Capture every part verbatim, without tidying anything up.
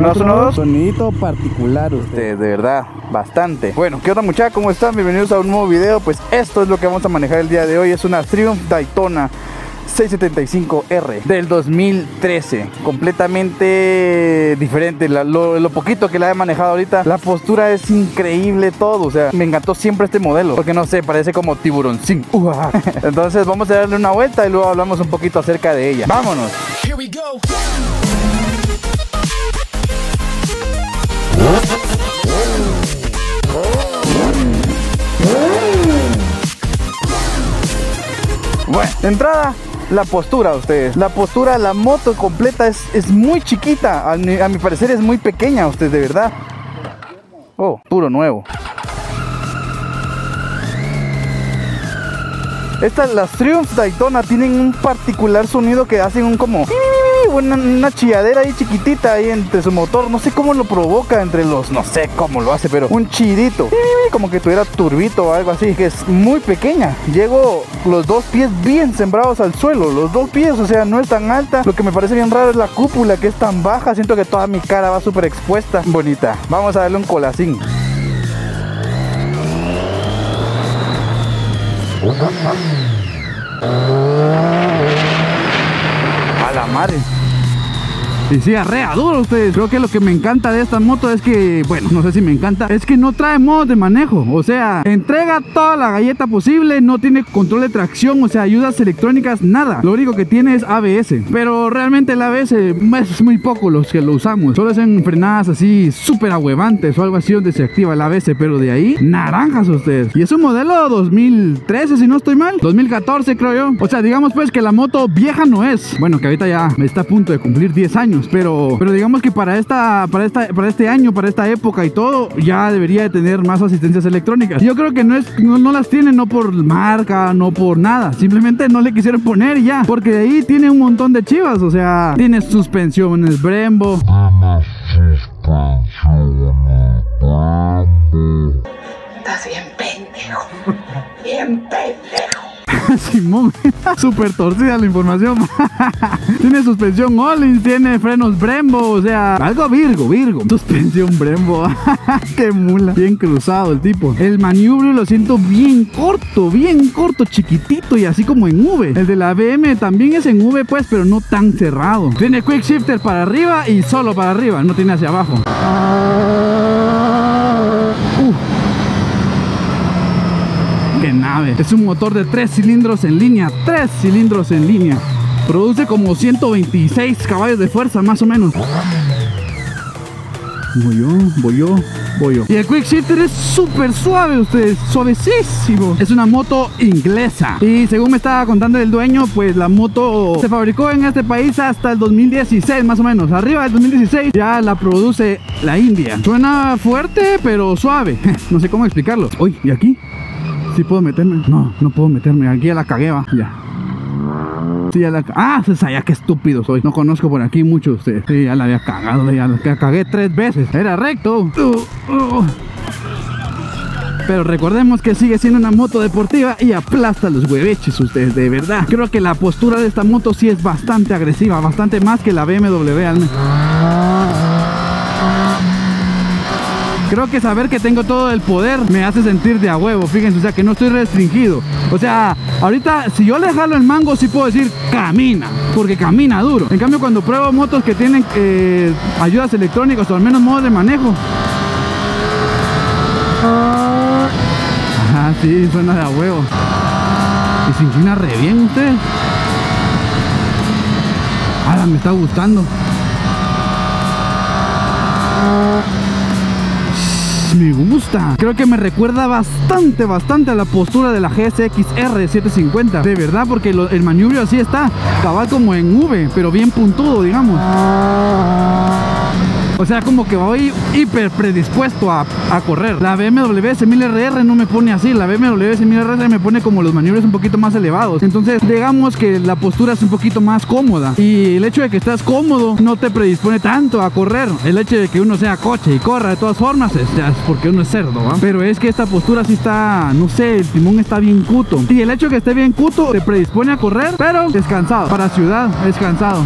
unos sonodos. Sonidito particular usted, de verdad, bastante. Bueno, ¿qué onda muchachos? ¿Cómo están? Bienvenidos a un nuevo video. Pues esto es lo que vamos a manejar el día de hoy. Es una Triumph Daytona seis setenta y cinco R del dos mil trece, completamente diferente. La, lo, lo poquito que la he manejado ahorita, la postura es increíble, todo, o sea, me encantó siempre este modelo, porque no sé, parece como tiburoncín. Entonces vamos a darle una vuelta y luego hablamos un poquito acerca de ella. Vámonos. Here we go. Bueno, de entrada, la postura, ustedes, la postura, la moto completa es, es muy chiquita, a mi, a mi parecer es muy pequeña, ustedes, de verdad. Oh, puro nuevo. Estas, las Triumph Daytona tienen un particular sonido que hacen un como... Una, una chilladera ahí chiquitita ahí entre su motor, no sé cómo lo provoca entre los, no sé cómo lo hace, pero un chidito, como que tuviera turbito o algo así, que es muy pequeña. Llego los dos pies bien sembrados al suelo, los dos pies, o sea, no es tan alta. Lo que me parece bien raro es la cúpula, que es tan baja, siento que toda mi cara va súper expuesta. Bonita, vamos a darle un colacín. A la madre. Y sí, arrea duro ustedes. Creo que lo que me encanta de esta moto es que, bueno, no sé si me encanta, es que no trae modos de manejo. O sea, entrega toda la galleta posible, no tiene control de tracción, o sea, ayudas electrónicas, nada. Lo único que tiene es A B S, pero realmente el A B S es muy poco los que lo usamos. Solo es en frenadas así súper ahuevantes o algo así donde se activa el A B S, pero de ahí, naranjas ustedes. Y es un modelo dos mil trece, si no estoy mal, dos mil catorce creo yo. O sea, digamos pues que la moto vieja no es. Bueno, que ahorita ya está a punto de cumplir diez años. Pero, pero digamos que para esta, para esta, para este año, para esta época y todo, ya debería de tener más asistencias electrónicas. Yo creo que no, es, no, no las tiene, no por marca, no por nada. Simplemente no le quisieron poner y ya, porque de ahí tiene un montón de chivas. O sea, tiene suspensiones Brembo. Estás bien pendejo, bien pendejo. Simón, súper torcida la información. Tiene suspensión Öhlins, tiene frenos Brembo, o sea, algo Virgo, Virgo. Suspensión Brembo. Qué mula. Bien cruzado el tipo. El manubrio lo siento bien corto, bien corto, chiquitito y así como en V. El de la B M también es en V, pues, pero no tan cerrado. Tiene quick shifter para arriba y solo para arriba, no tiene hacia abajo. Uh. ¡Qué nave! Es un motor de tres cilindros en línea, tres cilindros en línea. Produce como ciento veintiséis caballos de fuerza, más o menos. Voy yo, voy yo, voy yo. Y el quick shifter es súper suave, ustedes, suavecísimo. Es una moto inglesa. Y según me estaba contando el dueño, pues la moto se fabricó en este país hasta el dos mil dieciséis, más o menos. Arriba del dos mil dieciséis ya la produce la India. Suena fuerte, pero suave. No sé cómo explicarlo. Uy, ¿y aquí? ¿Sí puedo meterme? No, no puedo meterme. Aquí ya la cagué, va. Ya. Sí, ya la... Ah, se sabía, que estúpido soy. No conozco por aquí mucho ustedes. Sí, ya la había cagado. Ya la cagué tres veces. Era recto. Uh, uh. Pero recordemos que sigue siendo una moto deportiva y aplasta los hueveches ustedes, de verdad. Creo que la postura de esta moto sí es bastante agresiva. Bastante más que la B M W al menos. Creo que saber que tengo todo el poder me hace sentir de a huevo, fíjense, o sea, que no estoy restringido. O sea, ahorita si yo le jalo el mango sí puedo decir camina, porque camina duro. En cambio cuando pruebo motos que tienen eh, ayudas electrónicas o al menos modos de manejo, ajá, sí, suena de a huevo. Y se inclina re bien usted. Ahora me está gustando. Me gusta, creo que me recuerda bastante, bastante a la postura de la G S X R setecientos cincuenta, de verdad, porque lo, el manubrio así está, cabal como en V, pero bien puntudo, digamos. O sea, como que voy hiper predispuesto a, a correr. La B M W S mil R R no me pone así, la B M W S mil R R me pone como los maniobres un poquito más elevados. Entonces, digamos que la postura es un poquito más cómoda. Y el hecho de que estás cómodo no te predispone tanto a correr. El hecho de que uno sea coche y corra de todas formas es, es porque uno es cerdo, ¿va? Pero es que esta postura sí está, no sé, el timón está bien cuto. Y el hecho de que esté bien cuto te predispone a correr, pero descansado. Para ciudad, descansado.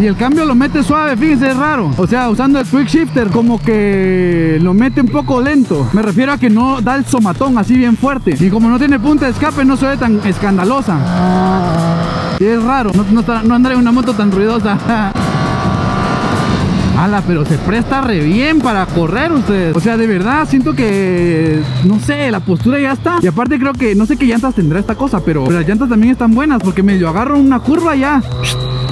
y el cambio lo mete suave, fíjense, es raro. O sea, usando el quick shifter como que lo mete un poco lento. Me refiero a que no da el somatón así bien fuerte. Y como no tiene punta de escape, no se ve tan escandalosa. Y es raro, no, no, no andaré en una moto tan ruidosa. Ala, pero se presta re bien para correr ustedes. O sea, de verdad, siento que, no sé, la postura ya está. Y aparte creo que, no sé qué llantas tendrá esta cosa, pero, pero las llantas también están buenas, porque medio agarro una curva y ya.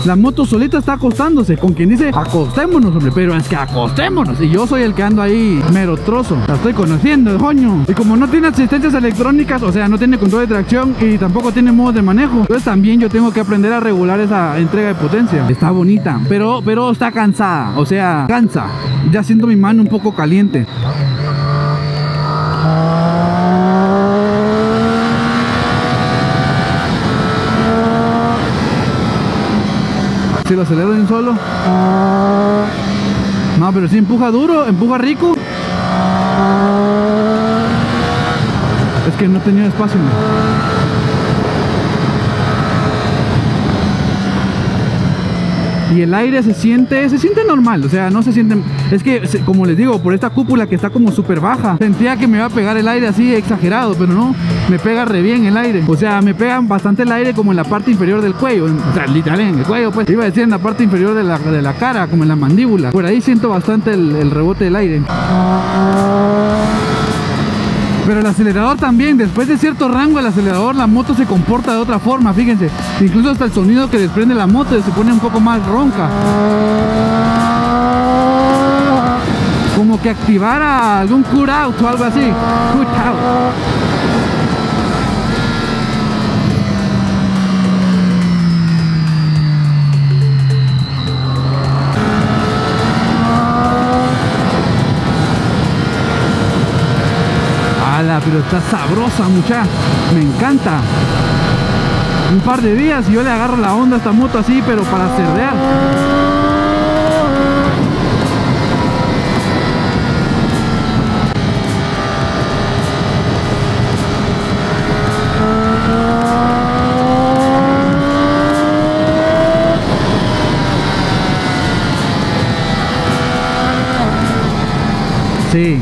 La moto solita está acostándose, con quien dice, acostémonos, hombre, pero es que acostémonos. Y yo soy el que ando ahí mero trozo. La estoy conociendo, coño. Y como no tiene asistencias electrónicas, o sea, no tiene control de tracción y tampoco tiene modo de manejo, entonces también yo tengo que aprender a regular esa entrega de potencia. Está bonita, pero, pero está cansada, o sea, cansa. Ya siento mi mano un poco caliente. Si lo acelero de un solo. No, pero si empuja duro, empuja rico. Es que no tenía espacio, ¿no? Y el aire se siente, se siente normal, o sea, no se siente, es que como les digo, por esta cúpula que está como súper baja, sentía que me iba a pegar el aire así exagerado, pero no, me pega re bien el aire, o sea, me pegan bastante el aire como en la parte inferior del cuello, o sea, literal en el cuello, pues, iba a decir en la parte inferior de la, de la cara, como en la mandíbula, por ahí siento bastante el, el rebote del aire. Pero el acelerador también, después de cierto rango el acelerador, la moto se comporta de otra forma, fíjense. Incluso hasta el sonido que desprende la moto se pone un poco más ronca. Como que activara algún cool out o algo así. Cool out. Pero está sabrosa, mucha, me encanta. Un par de días y yo le agarro la onda a esta moto así, pero para cerdear. Sí.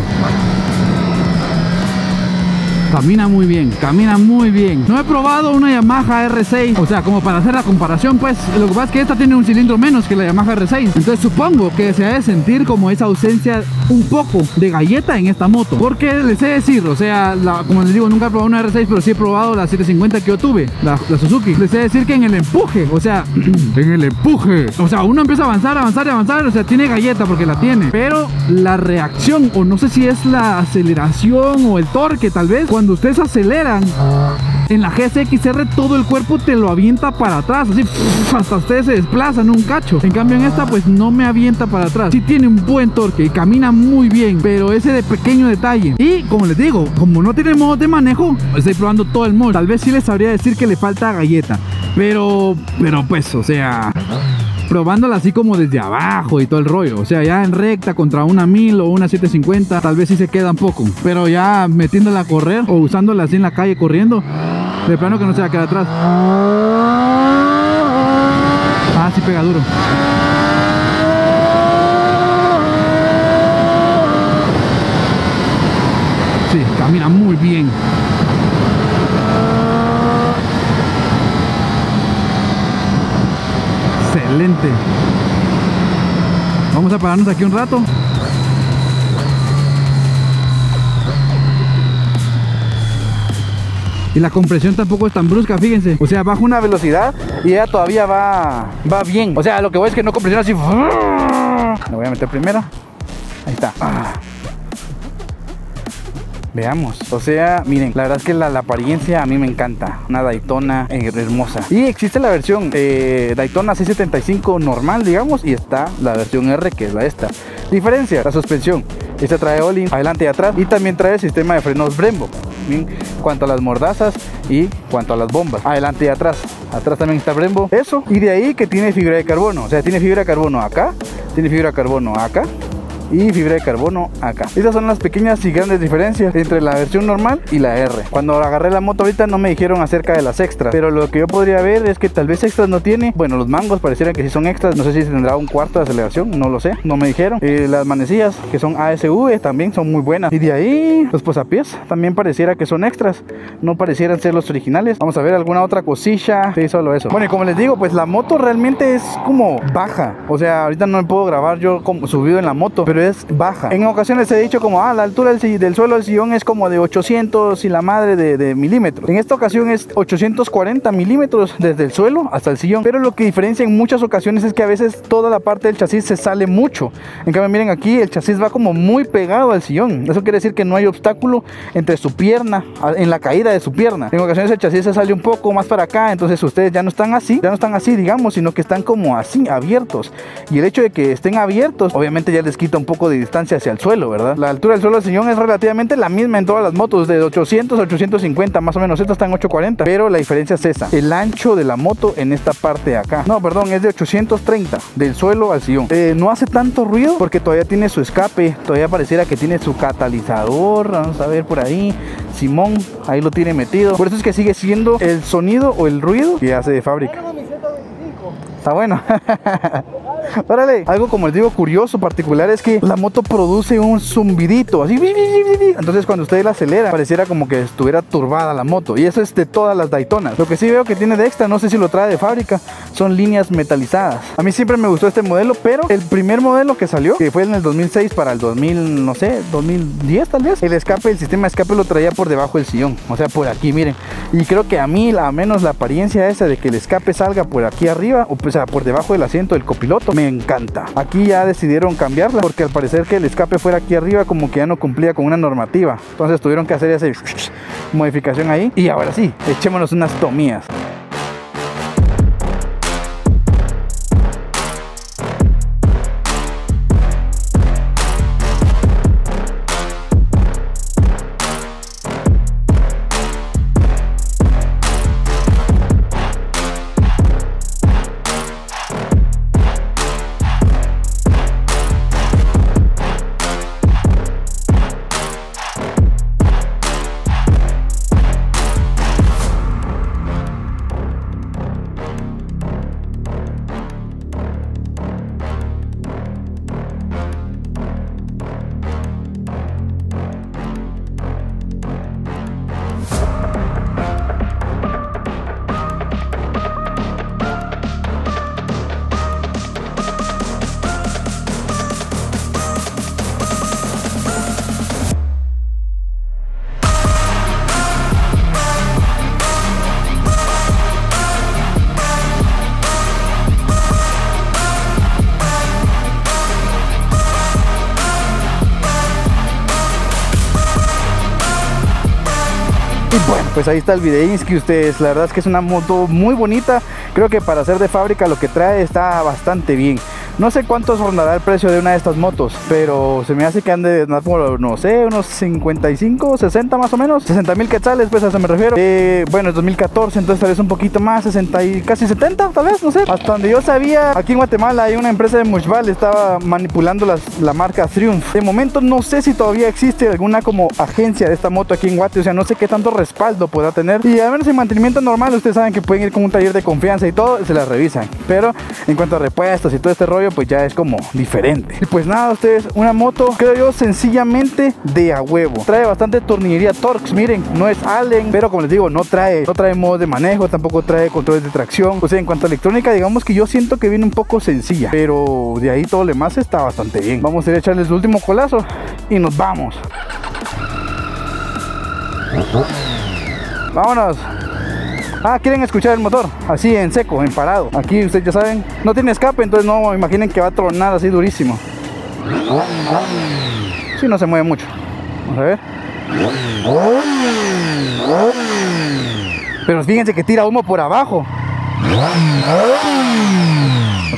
Camina muy bien, camina muy bien. No he probado una Yamaha R seis, o sea, como para hacer la comparación, pues, lo que pasa es que esta tiene un cilindro menos que la Yamaha R seis. Entonces supongo que se ha de sentir como esa ausencia un poco de galleta en esta moto. Porque les he de decir, o sea, la, como les digo, nunca he probado una R seis, pero sí he probado la siete cincuenta que yo tuve, la, la Suzuki. Les he de decir que en el empuje, o sea, en el empuje, o sea, uno empieza a avanzar, avanzar y avanzar, o sea, tiene galleta porque la tiene. Pero la reacción, o no sé si es la aceleración o el torque tal vez, cuando ustedes aceleran en la G S X R todo el cuerpo te lo avienta para atrás, así hasta ustedes se desplazan un cacho. En cambio en esta pues no me avienta para atrás. Sí tiene un buen torque y camina muy bien, pero ese de pequeño detalle. Y como les digo, como no tiene modo de manejo, estoy probando todo el modo. Tal vez sí les sabría decir que le falta galleta, pero, pero pues, o sea, probándola así como desde abajo y todo el rollo, o sea, ya en recta contra una mil o una siete cincuenta, tal vez sí se queda un poco, pero ya metiéndola a correr o usándola así en la calle corriendo, de plano que no se va a quedar atrás. Ah, sí pega duro. Sí, camina muy bien. Excelente. Vamos a pararnos aquí un rato. Y la compresión tampoco es tan brusca, fíjense. O sea, baja una velocidad y ella todavía va, va bien. O sea, lo que voy es que no compresiona así. Me voy a meter primero. Ahí está. Veamos, o sea, miren, la verdad es que la, la apariencia a mí me encanta. Una Daytona eh, hermosa. Y existe la versión eh, Daytona seiscientos setenta y cinco normal, digamos, y está la versión R, que es la esta. Diferencia, la suspensión. Esta trae Öhlins adelante y atrás, y también trae el sistema de frenos Brembo. Bien, cuanto a las mordazas y cuanto a las bombas, adelante y atrás. Atrás también está Brembo, eso. Y de ahí que tiene fibra de carbono, o sea, tiene fibra de carbono acá, tiene fibra de carbono acá y fibra de carbono acá. Esas son las pequeñas y grandes diferencias entre la versión normal y la R. Cuando agarré la moto ahorita no me dijeron acerca de las extras, pero lo que yo podría ver es que tal vez extras no tiene. Bueno, los mangos parecieran que sí son extras, no sé si tendrá un cuarto de aceleración, no lo sé, no me dijeron. Eh, las manecillas que son A S V también son muy buenas, y de ahí los posapiés también pareciera que son extras, no parecieran ser los originales. Vamos a ver alguna otra cosilla, sí, solo eso. Bueno, y como les digo, pues la moto realmente es como baja, o sea, ahorita no me puedo grabar yo como subido en la moto, pero es baja. En ocasiones he dicho como, ah, la altura del, del suelo del sillón es como de ochocientos y la madre de, de milímetros. En esta ocasión es ochocientos cuarenta milímetros desde el suelo hasta el sillón, pero lo que diferencia en muchas ocasiones es que a veces toda la parte del chasis se sale mucho. En cambio, miren aquí, el chasis va como muy pegado al sillón, eso quiere decir que no hay obstáculo entre su pierna, en la caída de su pierna. En ocasiones el chasis se sale un poco más para acá, entonces ustedes ya no están así, ya no están así, digamos, sino que están como así, abiertos, y el hecho de que estén abiertos, obviamente ya les quita un poco de distancia hacia el suelo, ¿verdad? La altura del suelo del sillón es relativamente la misma en todas las motos, de ochocientos a ochocientos cincuenta más o menos, esta está en ochocientos cuarenta, pero la diferencia es esa, el ancho de la moto en esta parte de acá, no, perdón, es de ochocientos treinta, del suelo al sillón. Eh, no hace tanto ruido porque todavía tiene su escape, todavía pareciera que tiene su catalizador, vamos a ver por ahí, Simón, ahí lo tiene metido, por eso es que sigue siendo el sonido o el ruido que hace de fábrica. Está bueno. Órale. Algo, como les digo, curioso, particular, es que la moto produce un zumbidito así. Entonces cuando usted la acelera pareciera como que estuviera turbada la moto, y eso es de todas las Daytonas. Lo que sí veo que tiene de extra, no sé si lo trae de fábrica, son líneas metalizadas. A mí siempre me gustó este modelo, pero el primer modelo que salió, que fue en el dos mil seis para el dos mil, no sé, dos mil diez tal vez, el escape, el sistema de escape lo traía por debajo del sillón, o sea, por aquí, miren. Y creo que a mí, a menos la apariencia esa de que el escape salga por aquí arriba, o sea, por debajo del asiento del copiloto, me encanta. Aquí ya decidieron cambiarla porque al parecer que el escape fuera aquí arriba como que ya no cumplía con una normativa, entonces tuvieron que hacer esa modificación ahí. Y ahora sí, echémonos unas tomillas. Bueno, pues ahí está el videín que ustedes, la verdad es que es una moto muy bonita. Creo que para ser de fábrica lo que trae está bastante bien. No sé cuántos rondará el precio de una de estas motos, pero se me hace que ande de, como, no sé, unos cincuenta y cinco, sesenta más o menos, sesenta mil quetzales, pues a eso me refiero. eh, Bueno, es dos mil catorce, entonces tal vez un poquito más, sesenta y casi setenta tal vez, no sé. Hasta donde yo sabía, aquí en Guatemala hay una empresa de Mushval, estaba manipulando las, la marca Triumph. De momento no sé si todavía existe alguna como agencia de esta moto aquí en Guate, o sea, no sé qué tanto respaldo podrá tener. Y al menos en mantenimiento normal, ustedes saben que pueden ir con un taller de confianza y todo, se las revisan, pero en cuanto a repuestos y todo este rollo, pues ya es como diferente. Y pues nada, ustedes, una moto, creo yo, sencillamente de a huevo. Trae bastante tornillería Torx, miren, no es Allen, pero como les digo, no trae, no trae modo de manejo, tampoco trae controles de tracción. O sea, en cuanto a electrónica, digamos que yo siento que viene un poco sencilla, pero de ahí todo lo demás está bastante bien. Vamos a ir a echarles el último colazo y nos vamos. Vámonos. Ah, quieren escuchar el motor, así en seco, en parado. Aquí ustedes ya saben, no tiene escape, entonces no imaginen que va a tronar así durísimo. Sí, no se mueve mucho. Vamos a ver. Pero fíjense que tira humo por abajo.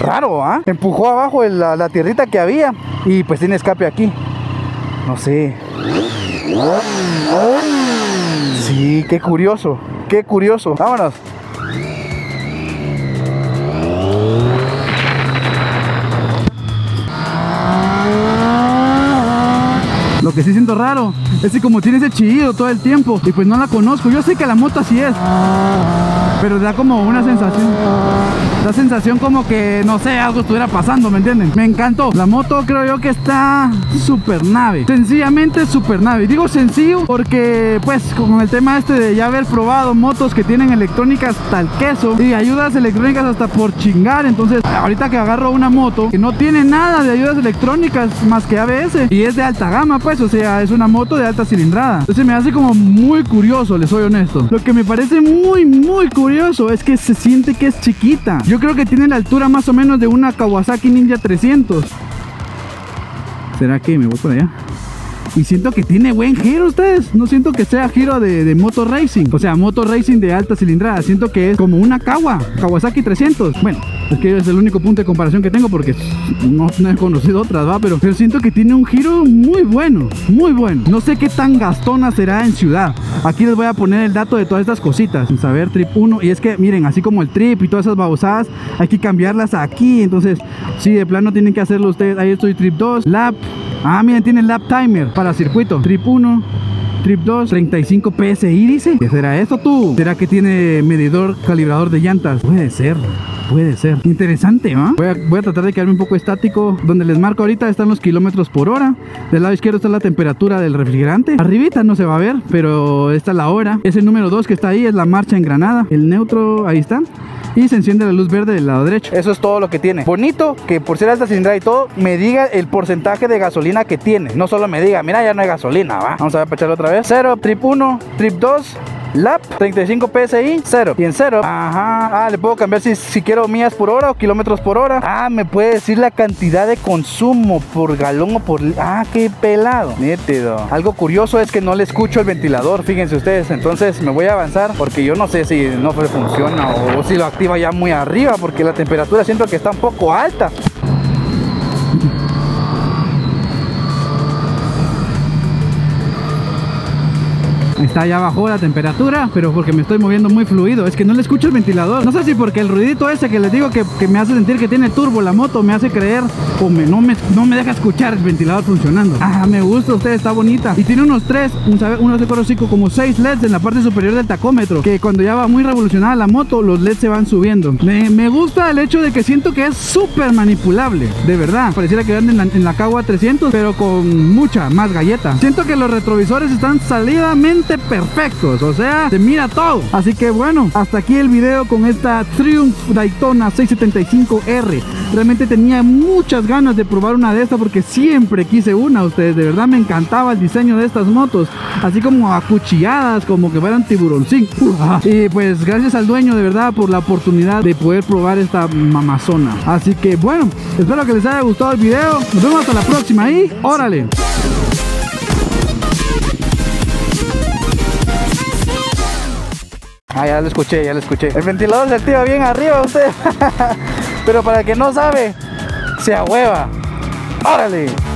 Raro, ¿ah? ¿eh? Empujó abajo la, la tierrita que había y pues tiene escape aquí. No sé. Sí, qué curioso. Qué curioso. Vámonos. Lo que sí siento raro es que como tiene ese chillido todo el tiempo, y pues no la conozco. Yo sé que la moto así es, pero da como una sensación, da sensación como que, no sé, algo estuviera pasando, ¿me entienden? Me encantó la moto, creo yo que está super nave, sencillamente super nave. Digo sencillo porque pues con el tema este de ya haber probado motos que tienen electrónicas tal queso y ayudas electrónicas hasta por chingar, entonces ahorita que agarro una moto que no tiene nada de ayudas electrónicas más que A B S y es de alta gama, pues, o sea, es una moto de alta cilindrada, entonces me hace como muy curioso, les soy honesto. Lo que me parece muy muy curioso es que se siente que es chiquita. Yo creo que tiene la altura más o menos de una Kawasaki Ninja trescientos. ¿Será que me voy por allá? Y siento que tiene buen giro, ustedes. No siento que sea giro de, de moto racing, o sea, moto racing de alta cilindrada. Siento que es como una Kawa, Kawasaki trescientos. Bueno, es que es el único punto de comparación que tengo porque no, no he conocido otras, ¿va? Pero, pero siento que tiene un giro muy bueno, muy bueno. No sé qué tan gastona será en ciudad. Aquí les voy a poner el dato de todas estas cositas. Sin saber trip uno. Y es que, miren, así como el trip y todas esas babosadas, hay que cambiarlas aquí. Entonces, sí, de plano tienen que hacerlo ustedes. Ahí estoy trip dos, lap. Ah, miren, tiene lap timer para circuito. Trip uno, trip dos, treinta y cinco P S I, dice. ¿Qué será esto, tú? ¿Será que tiene medidor, calibrador de llantas? Puede ser. Puede ser, interesante, ¿no? Voy a, voy a tratar de quedarme un poco estático. Donde les marco ahorita están los kilómetros por hora. Del lado izquierdo está la temperatura del refrigerante. Arribita no se va a ver, pero esta es la hora. Es el número dos que está ahí, es la marcha engranada. El neutro, ahí está. Y se enciende la luz verde del lado derecho. Eso es todo lo que tiene. Bonito que por ser alta cilindrada y todo, me diga el porcentaje de gasolina que tiene. No solo me diga, mira, ya no hay gasolina, ¿va? Vamos a apacharlo otra vez. Cero, trip uno, trip dos, lap, treinta y cinco P S I, cero. Y en cero, ajá, ah, le puedo cambiar si, si quiero millas por hora o kilómetros por hora. Ah, me puede decir la cantidad de consumo por galón o por... Ah, qué pelado, nítido. Algo curioso es que no le escucho el ventilador, fíjense ustedes. Entonces me voy a avanzar porque yo no sé si no funciona o, o si lo activa ya muy arriba, porque la temperatura siento que está un poco alta. Está allá abajo la temperatura, pero porque me estoy moviendo muy fluido. Es que no le escucho el ventilador. No sé si porque el ruidito ese que les digo que, que me hace sentir que tiene turbo la moto, me hace creer o me, no, me, no me deja escuchar el ventilador funcionando. Ah, me gusta, usted está bonita. Y tiene unos tres, un, unos de cuatro, cinco, como seis L E Ds en la parte superior del tacómetro. Que cuando ya va muy revolucionada la moto, los L E Ds se van subiendo. Me, me gusta el hecho de que siento que es súper manipulable. De verdad, pareciera que andan en la, en la Kawa trescientos, pero con mucha más galleta. Siento que los retrovisores están salidamente perfectos, o sea, se mira todo. Así que bueno, hasta aquí el video con esta Triumph Daytona seiscientos setenta y cinco R. Realmente tenía muchas ganas de probar una de estas porque siempre quise una, ustedes, de verdad me encantaba el diseño de estas motos, así como acuchilladas, como que fueran tiburoncín. Y pues gracias al dueño, de verdad, por la oportunidad de poder probar esta mamazona. Así que bueno, espero que les haya gustado el video, nos vemos hasta la próxima y órale. Ah, ya lo escuché, ya lo escuché. El ventilador se activa bien arriba, usted. Pero para el que no sabe, se ahueva. ¡Órale!